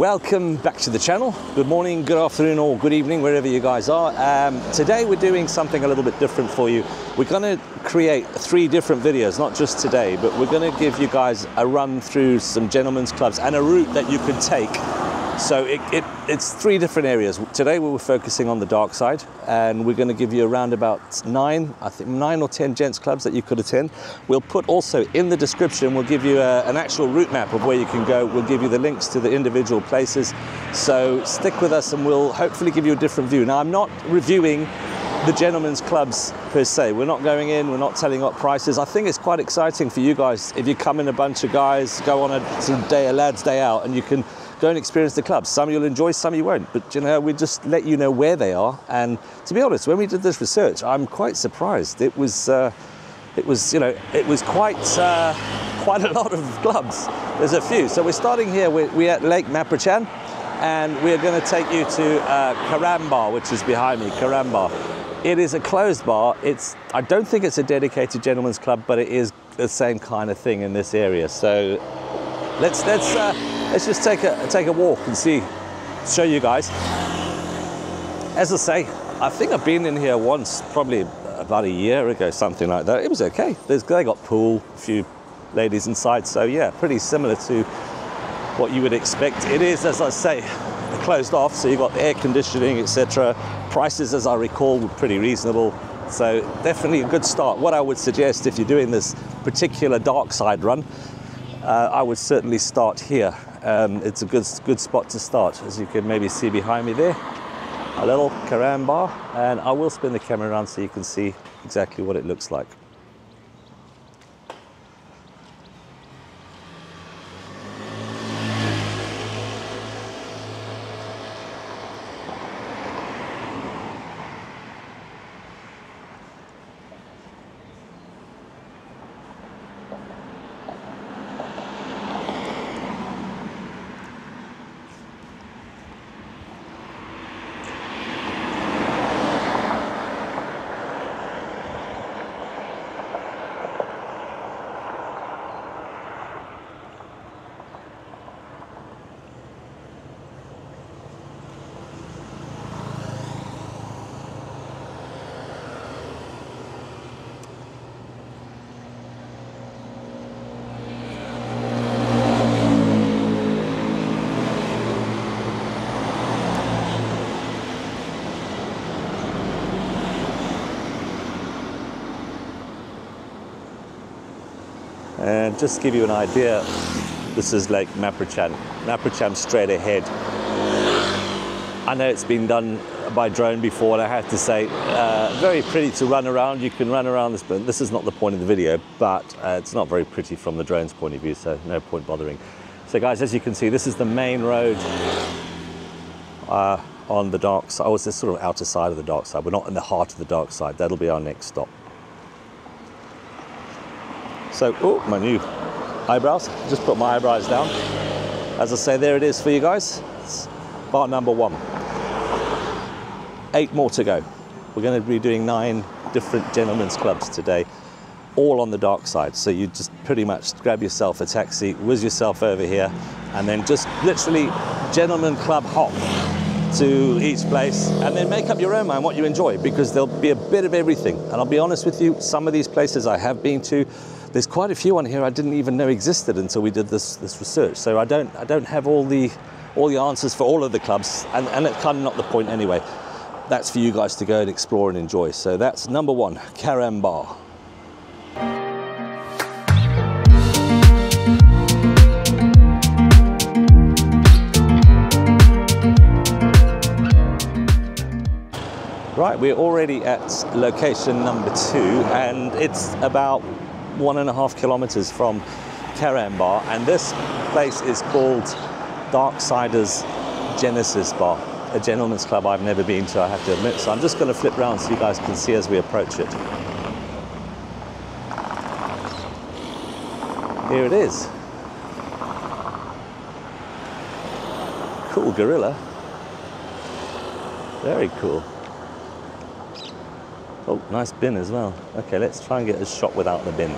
Welcome back to the channel. Good morning, good afternoon, or good evening, wherever you guys are. Today we're doing something a little bit different for you. We're going to create three different videos, not just today, but we're going to give you guys a run through some gentlemen's clubs and a route that you can take. So it's three different areas. Today we were focusing on the dark side, and we're going to give you around about nine or ten gents clubs that you could attend. We'll put also in the description, we'll give you an actual route map of where you can go. We'll give you the links to the individual places. So stick with us and we'll hopefully give you a different view. Now, I'm not reviewing the gentlemen's clubs per se. We're not going in, we're not telling up prices. I think it's quite exciting for you guys if you come in a bunch of guys, go on a sort of day, a lad's day out, and you can go and experience the clubs. Some you'll enjoy, some you won't. But you know, we just let you know where they are. And to be honest, when we did this research, I'm quite surprised. It was quite a lot of clubs. There's a few. So we're starting here. We're at Lake Maprachan, and we're going to take you to Carambar, which is behind me. Carambar. It is a closed bar. I don't think it's a dedicated gentlemen's club, but it is the same kind of thing in this area. So let's just take a walk and see, show you guys. As I say, I think I've been in here once, probably about a year ago, something like that. It was okay. They got pool, a few ladies inside. So yeah, pretty similar to what you would expect. It is, as I say, closed off, so you've got air conditioning, etc. Prices, as I recall, were pretty reasonable, so definitely a good start. What I would suggest, if you're doing this particular dark side run, I would certainly start here. It's a good spot to start, as you can maybe see behind me there, a little Carambar, and I will spin the camera around so you can see exactly what it looks like. And just to give you an idea, this is Lake Maprachan. Maprachan straight ahead. I know it's been done by drone before, and I have to say, very pretty to run around. You can run around this, but this is not the point of the video, but it's not very pretty from the drone's point of view, so no point bothering. So guys, as you can see, this is the main road on the dark side. Oh, it's this sort of outer side of the dark side. We're not in the heart of the dark side. That'll be our next stop. So, oh, my new eyebrows. Just put my eyebrows down. As I say, there it is for you guys. It's bar number one. 8 more to go. We're going to be doing 9 different gentlemen's clubs today, all on the dark side. So you just pretty much grab yourself a taxi, whiz yourself over here, and then just literally gentlemen club hop to each place, and then make up your own mind what you enjoy, because there'll be a bit of everything. And I'll be honest with you, some of these places I have been to, there's quite a few on here I didn't even know existed until we did this research. So I don't have all the answers for all of the clubs, and it's kind of not the point anyway. That's for you guys to go and explore and enjoy. So that's number one, Carambar. Right, we're already at location number 2, and it's about 1.5 kilometers from Carambar, and this place is called Darksiders Genesis Bar, a gentleman's club I've never been to, I have to admit. So I'm just going to flip around so you guys can see as we approach it. Here it is. Cool gorilla. Very cool. Oh, nice bin as well. Okay, let's try and get a shot without the bin.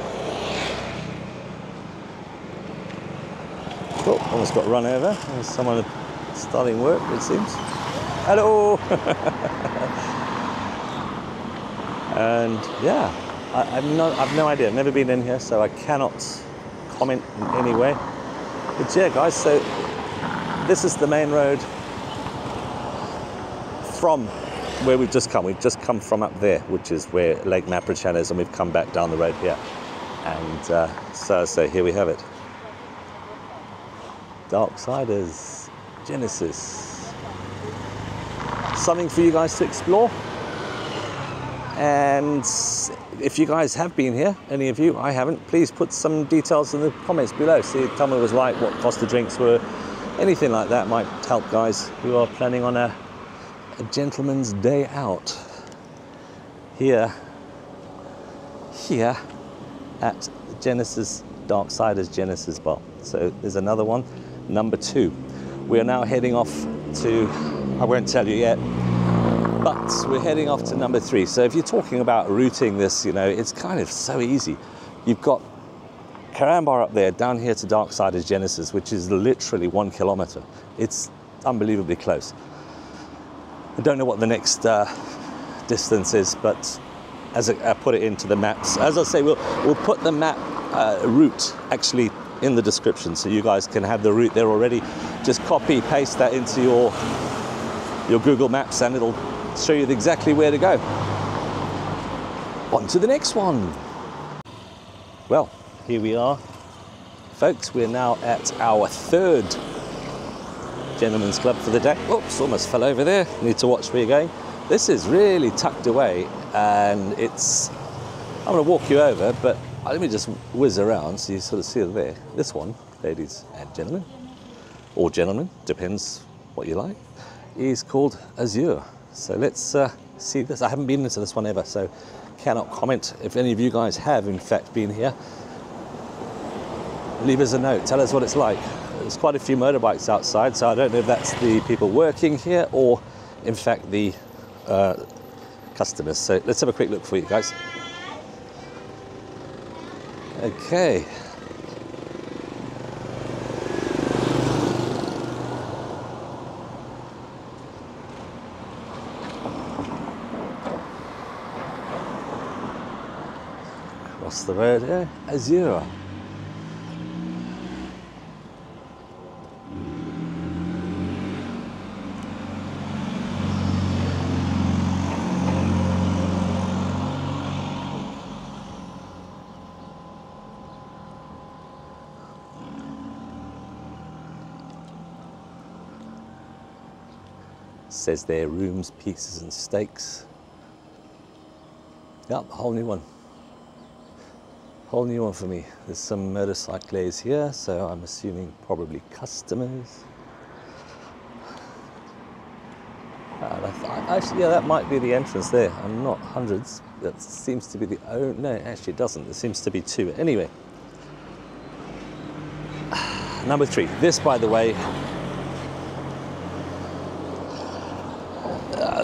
Oh, almost got run over. There's someone Starting work, it seems. Hello! And yeah, I've no idea. I've never been in here, so I cannot comment in any way. But yeah, guys, so this is the main road from where we've just come. We've just come from up there, which is where Lake Maprachan is, and we've come back down the road here. And so here we have it. Darksiders Genesis. Something for you guys to explore. And if you guys have been here, any of you, I haven't, please put some details in the comments below. See, tell me what it was like, what cost the drinks were, anything like that might help guys who are planning on a gentleman's day out here at Genesis, Darksiders Genesis Bar. So there's another one, number 2. We are now heading off to, I won't tell you yet, but we're heading off to number 3. So if you're talking about routing this, you know, it's kind of so easy. You've got Carambar up there, down here to Darksiders Genesis, which is literally 1 kilometer. It's unbelievably close. I don't know what the next distance is, but as I put it into the maps, as I say, we'll put the map route actually in the description, so you guys can have the route there already. Just copy paste that into your Google Maps, and it'll show you exactly where to go. On to the next one. Well, here we are, folks. We're now at our 3rd gentlemen's club for the day. Oops, almost fell over there. Need to watch where you're going. This is really tucked away, and it's, I'm gonna walk you over, but let me just whiz around so you sort of see it there. This one, ladies and gentlemen, or gentlemen, depends what you like, is called Azure. So let's see this. I haven't been into this one ever, so cannot comment. If any of you guys have, in fact, been here, leave us a note. Tell us what it's like. There's quite a few motorbikes outside, so I don't know if that's the people working here or, in fact, the customers. So let's have a quick look for you guys. Okay. Across the road here, Azure. Says there, rooms, pieces and steaks. Yep, whole new one for me. There's some motorcyclists here, so I'm assuming probably customers. Actually, yeah, that might be the entrance there. I'm not hundreds. That seems to be the, oh no, actually it doesn't. There seems to be 2. Anyway, number 3. This, by the way,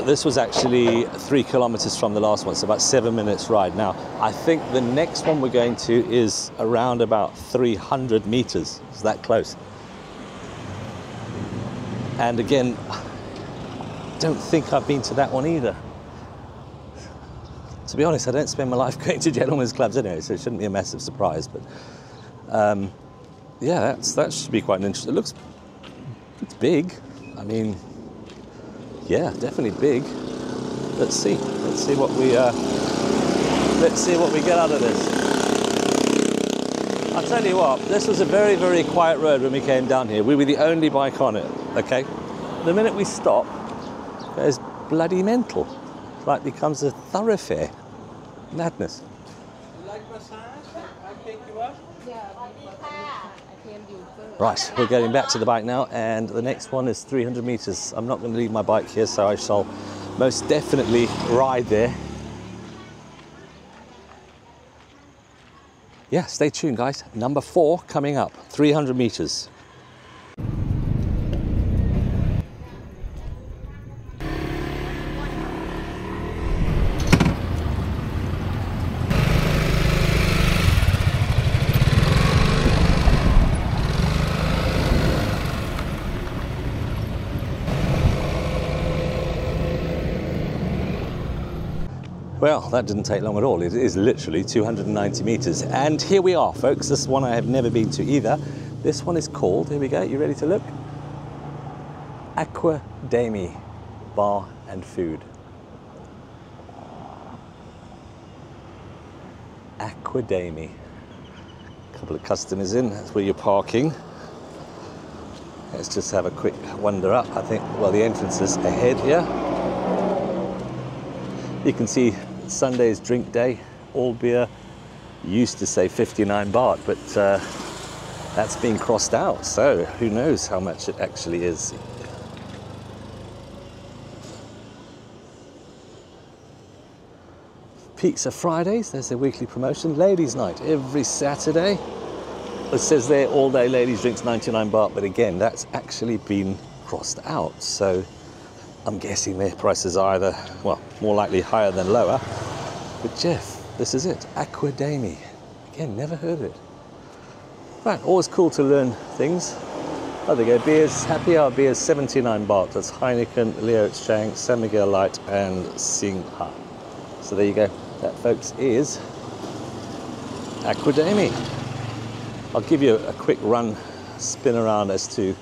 this was actually 3 kilometers from the last one, so about 7 minutes ride. Now, I think the next one we're going to is around about 300 meters. It's that close. And again, don't think I've been to that one either. To be honest, I don't spend my life going to gentlemen's clubs anyway, so it shouldn't be a massive surprise. But yeah, that should be quite an interesting. It looks, it's big. I mean, yeah, definitely big. Let's see what we get out of this. I'll tell you what, this was a very, very quiet road when we came down here. We were the only bike on it, okay? The minute we stop, it's bloody mental. It like becomes a thoroughfare. Madness. You like massage? I'll take you up. Right, we're getting back to the bike now, and the next one is 300 meters. I'm not going to leave my bike here, so I shall most definitely ride there. Yeah, stay tuned, guys. Number 4 coming up, 300 meters. Well, that didn't take long at all. It is literally 290 meters. And here we are, folks. This one I have never been to either. This one is called, here we go, you ready to look? Academy Bar and Food. Academy. A couple of customers in, that's where you're parking. Let's just have a quick wander up. I think, well, the entrance is ahead here. You can see Sunday's drink day, all beer. Used to say 59 baht, but that's been crossed out, so who knows how much it actually is. Pizza Fridays, there's their weekly promotion. Ladies' night every Saturday. It says there all day ladies drinks 99 baht, but again, that's actually been crossed out. So I'm guessing their prices are either, well, more likely higher than lower. But Jeff, this is it, Academy. Again, never heard of it. Right, always cool to learn things. Oh, there you go, beers, happy hour beers, 79 baht. That's Heineken, Leo Chang, San Miguel Light, and Singha. So there you go. That, folks, is Academy. I'll give you a quick spin around as to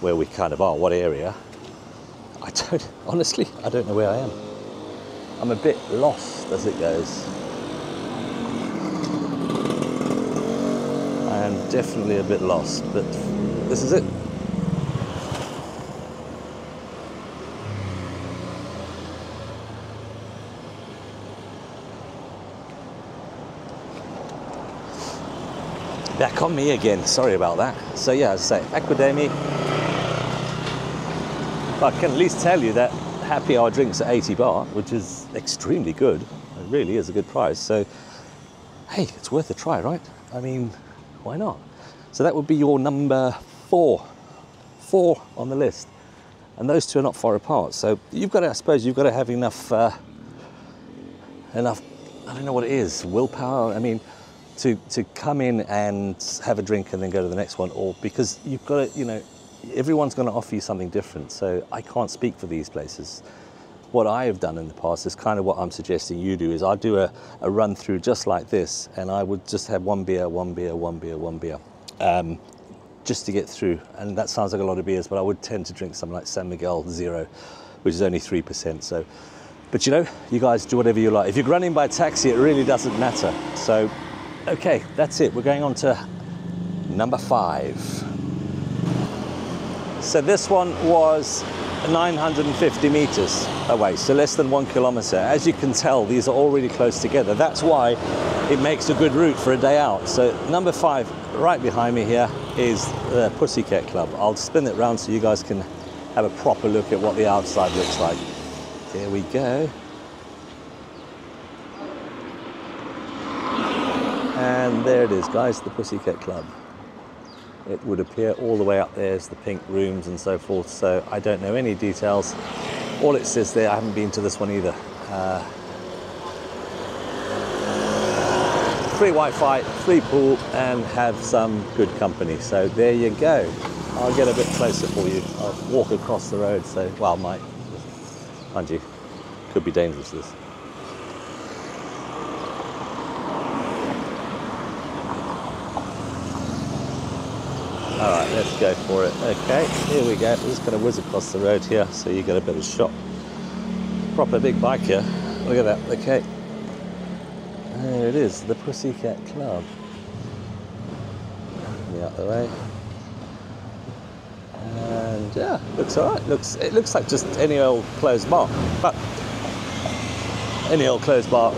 where we kind of are, what area. Honestly, I don't know where I am. I'm a bit lost as it goes. I am definitely a bit lost, but this is it. Back on me again, sorry about that. So yeah, as I say, Academy. I can at least tell you that happy hour drinks at 80 baht, which is extremely good. It really is a good price. So, hey, it's worth a try, right? I mean, why not? So that would be your number four on the list. And those two are not far apart. So you've got to, I suppose, you've got to have enough, I don't know what it is, willpower, I mean, to come in and have a drink and then go to the next one, or because you've got to, you know, everyone's going to offer you something different. So I can't speak for these places. What I have done in the past is kind of what I'm suggesting you do, is I do a run through just like this, and I would just have one beer, one beer, one beer, one beer, just to get through. And that sounds like a lot of beers, but I would tend to drink something like San Miguel Zero, which is only 3%. So, but you know, you guys do whatever you like. If you're running by taxi, it really doesn't matter. So, okay, that's it. We're going on to number 5. So this one was 950 meters away, so less than 1 kilometer. As you can tell, these are all really close together. That's why it makes a good route for a day out. So number 5, right behind me here, is the Pussycat Club. I'll spin it round so you guys can have a proper look at what the outside looks like. Here we go. And there it is, guys, the Pussycat Club. It would appear all the way up there is the pink rooms and so forth, so I don't know any details. All it says there, I haven't been to this one either. Free Wi-Fi, free pool, and have some good company. So there you go. I'll get a bit closer for you. I'll walk across the road, so, well, mind you, could be dangerous, this. All right, let's go for it. Okay, here we go. We're just going to whiz across the road here so you get a bit of shot. Proper big bike here. Look at that. Okay. There it is, the Pussycat Club. The other way. And yeah, looks all right. It looks like just any old closed bar. But any old closed bar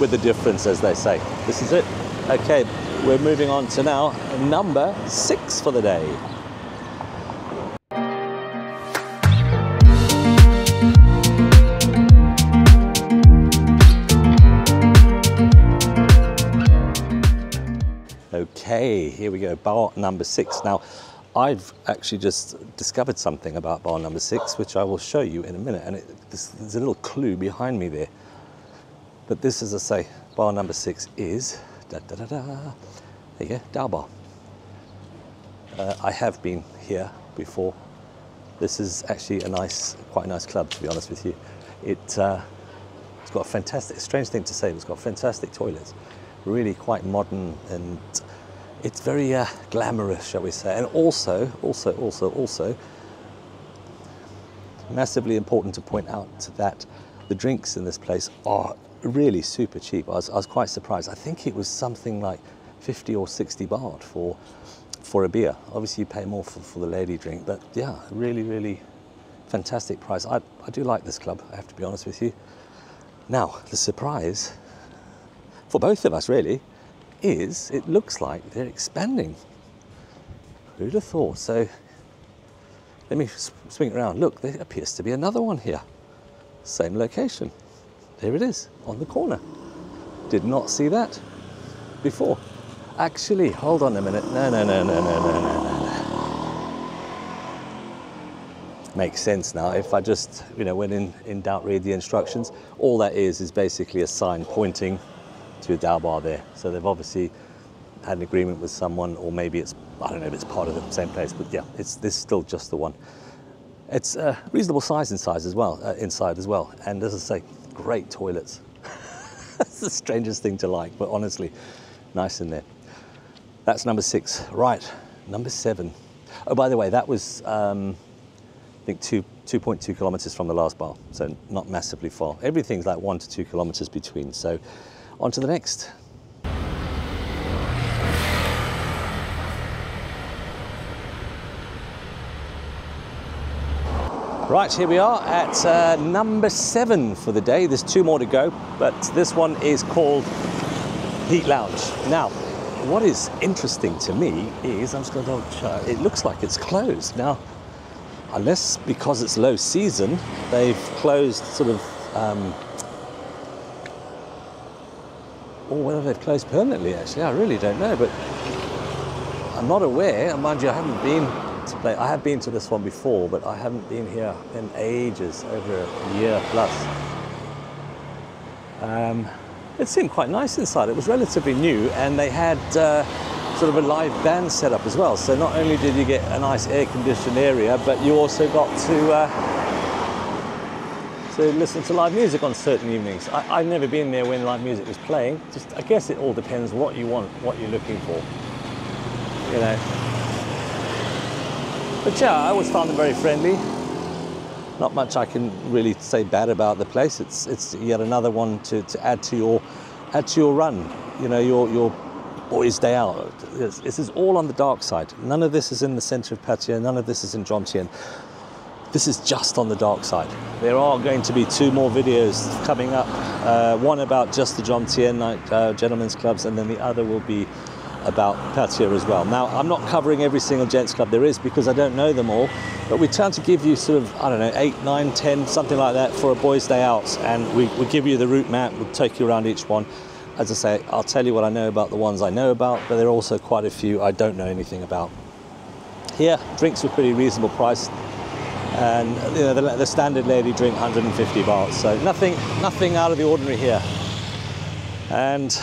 with a difference, as they say. This is it. Okay, we're moving on to now number 6 for the day. Okay, here we go, bar number 6. Now, I've actually just discovered something about bar number 6, which I will show you in a minute, and there's a little clue behind me there. But this, as I say, bar number 6 is... There you go, Dao Bar. I have been here before. This is actually a nice, quite a nice club, to be honest with you. It's got a fantastic, strange thing to say, but it's got fantastic toilets. Really quite modern, and it's very glamorous, shall we say. And also, massively important to point out that the drinks in this place are really super cheap. I was quite surprised. I think it was something like 50 or 60 baht for a beer. Obviously you pay more for the lady drink, but yeah, really, really fantastic price. I do like this club, I have to be honest with you. Now, the surprise for both of us really is it looks like they're expanding. Who'd have thought? So let me swing it around. Look, there appears to be another one here. Same location. There it is, on the corner. Did not see that before. Actually, hold on a minute. No. Makes sense now. If I just, you know, when in doubt, read the instructions. All that is basically a sign pointing to a Dao Bar there. So they've obviously had an agreement with someone, or maybe it's, I don't know if it's part of the same place, but yeah, this is still just the one. It's a reasonable size inside as well, and as I say, great toilets. That's the strangest thing to like, but honestly, nice in there. That's number 6. Right, number 7. Oh, by the way, that was I think 2.2 kilometers from the last bar, so not massively far. Everything's like 1 to 2 kilometers between, so on to the next. Right, here we are at number 7 for the day. There's 2 more to go, but this one is called Heat Lounge. Now, what is interesting to me is, I'm just going to double check, it looks like it's closed. Now, unless because it's low season, they've closed sort of, or whether they've closed permanently actually, I really don't know, but I'm not aware, and mind you, I haven't been to play. I have been to this one before, but I haven't been here in ages, over a year plus. It seemed quite nice inside. It was relatively new, and they had sort of a live band set up as well. So not only did you get a nice air-conditioned area, but you also got to listen to live music on certain evenings. I've never been there when live music was playing. Just, I guess it all depends what you want, what you're looking for, you know. But yeah, I always found them very friendly. Not much I can really say bad about the place. It's yet another one to add to your run. You know, your boys' day out. This is all on the dark side. None of this is in the centre of Pattaya. None of this is in Jomtien. This is just on the dark side. There are going to be 2 more videos coming up. One about just the Jomtien night, gentlemen's clubs, and then the other will be about Pattaya as well. Now, I'm not covering every single gents club there is because I don't know them all, but we tend to give you sort of, I don't know, 8, 9, 10, something like that for a boys' day out, and we give you the route map, we'll take you around each one. As I say, I'll tell you what I know about the ones I know about, but there are also quite a few I don't know anything about. Here, drinks were pretty reasonable priced, and you know, the standard lady drink, 150 baht, so nothing out of the ordinary here. And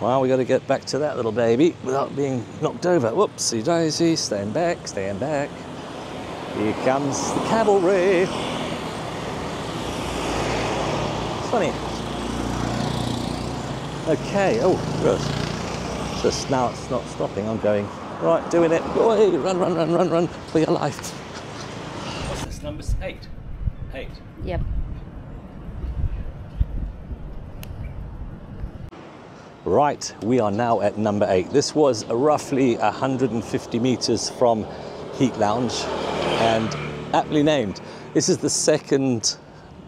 well, we got to get back to that little baby without being knocked over. Whoopsie daisy, stand back, stand back. Here comes the cavalry. It's funny. Okay, oh, good. Just now it's not stopping, I'm going. Right, doing it. Boy, run for your life. What's this, number 8? 8? Yep. Right, we are now at number 8. This was roughly 150 meters from Heat Lounge, and aptly named. This is the 2nd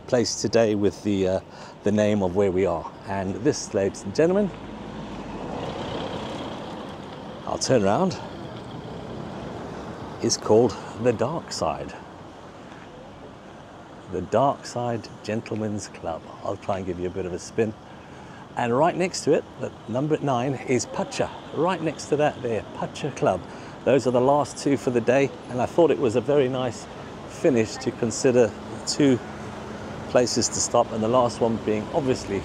place today with the name of where we are. And this, ladies and gentlemen, I'll turn around, is called the Dark Side. The Dark Side Gentlemen's Club. I'll try and give you a bit of a spin. And right next to it, at number 9, is Pacha. Right next to that there, Pacha Club. Those are the last 2 for the day, and I thought it was a very nice finish to consider 2 places to stop, and the last one being obviously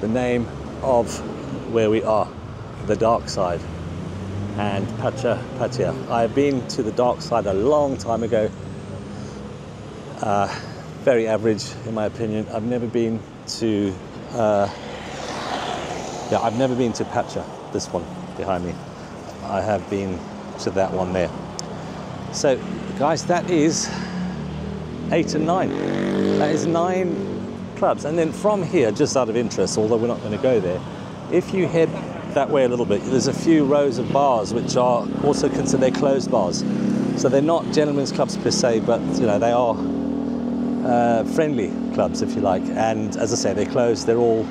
the name of where we are, the Dark Side. and Pattaya. I've been to the dark side a long time ago. Very average in my opinion. I've never been to I've never been to Pacha, this one behind me. I have been to that one there. So guys, that is 8 and 9. That is 9 clubs. And then from here, just out of interest, although we're not going to go there, if you head that way a little bit, there's a few rows of bars which are also considered closed bars. So they're not gentlemen's clubs per se, but you know, they are friendly clubs, if you like. And as I say, they're closed, they're all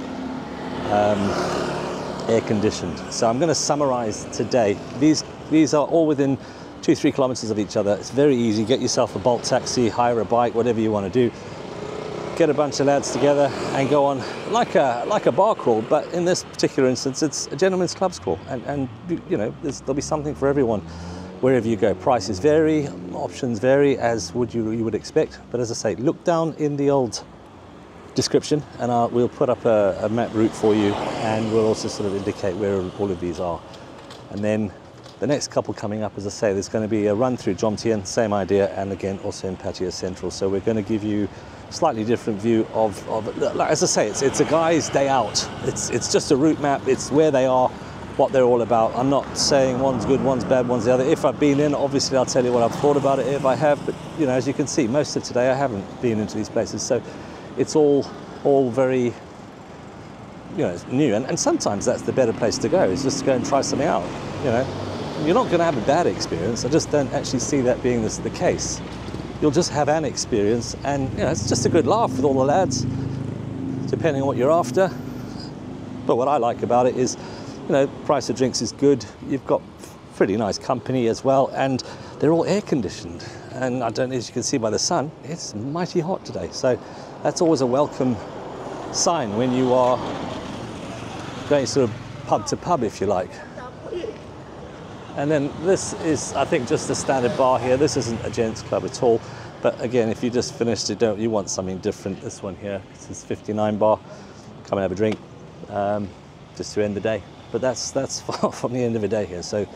air conditioned. So I'm going to summarize today. These are all within 2-3 kilometers of each other. It's very easy. Get yourself a Bolt taxi, hire a bike, whatever you want to do. Get a bunch of lads together and go on like a bar crawl, but in this particular instance, it's a gentleman's clubs crawl, and you know, there'll be something for everyone wherever you go. Prices vary, options vary, as you would expect. But as I say, look down in the old description and we'll put up a map route for you, and we'll also sort of indicate where all of these are. And then the next couple coming up, as I say, there's going to be a run through Jomtien, same idea, and again also in Pattaya Central. So we're going to give you a slightly different view of as I say, it's a guy's day out. It's just a route map. It's where they are, what they're all about. I'm not saying one's good, one's bad, one's the other. If I've been in, obviously I'll tell you what I've thought about it if I have, but you know, as you can see, most of today I haven't been into these places. So it's all very, you know, new, and sometimes that's the better place to go, is just to go and try something out. You know, you're not going to have a bad experience. I just don't actually see that being the case. You'll just have an experience, and you know, it's just a good laugh with all the lads, depending on what you're after. But what I like about it is, you know, price of drinks is good. You've got pretty nice company as well, and they're all air conditioned. And I don't know, as you can see by the sun, it's mighty hot today. So that's always a welcome sign when you are going sort of pub to pub, if you like. And then this is, I think, just the standard bar here. This isn't a gents club at all. But again, if you just finished it, you want something different. This one here, this is 59 bar. Come and have a drink, just to end the day. But that's far from the end of the day here. So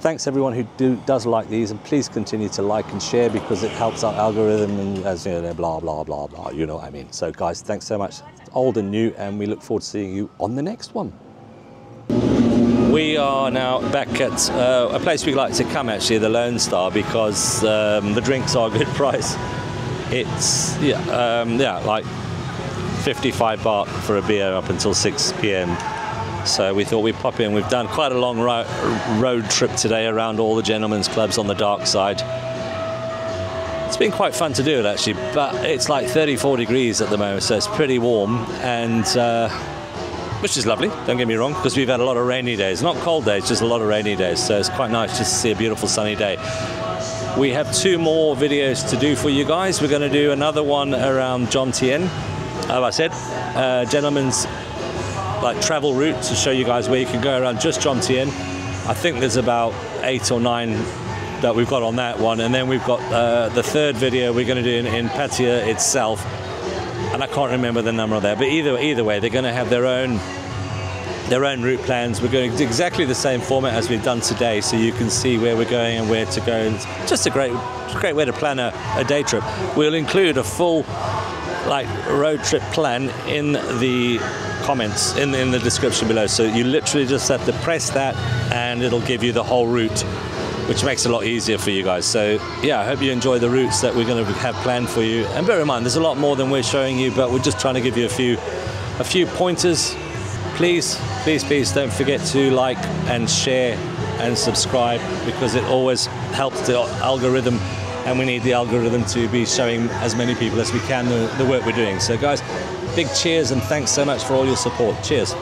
thanks everyone who does like these, and please continue to like and share, because it helps our algorithm, and as you know, blah, blah, blah, blah, you know what I mean. So guys, thanks so much, old and new, and we look forward to seeing you on the next one. We are now back at a place we like to come, actually, the Lone Star, because the drinks are a good price. It's, like 55 baht for a beer up until 6 p.m. So we thought we'd pop in. We've done quite a long road trip today around all the gentlemen's clubs on the dark side. It's been quite fun to do it, actually, but it's like 34 degrees at the moment, so it's pretty warm, and which is lovely, don't get me wrong, because we've had a lot of rainy days. Not cold days, just a lot of rainy days, so it's quite nice just to see a beautiful sunny day. We have 2 more videos to do for you guys. We're going to do another one around Jomtien, as I said, gentlemen's like travel route, to show you guys where you can go around just Jomtien. I think there's about 8 or 9 that we've got on that one, and then we've got the third video we're going to do in Pattaya itself, and I can't remember the number of that. But either way, they're going to have their own route plans. We're going to do exactly the same format as we've done today, so you can see where we're going and where to go. And it's just a great way to plan a day trip. We'll include a full like road trip plan in the comments in the description below, so you literally just have to press that and it'll give you the whole route, which makes it a lot easier for you guys. So yeah, I hope you enjoy the routes that we're going to have planned for you, and bear in mind there's a lot more than we're showing you, but we're just trying to give you a few pointers. Please don't forget to like and share and subscribe, because it always helps the algorithm, and we need the algorithm to be showing as many people as we can the work we're doing. So guys, big cheers, and thanks so much for all your support. Cheers.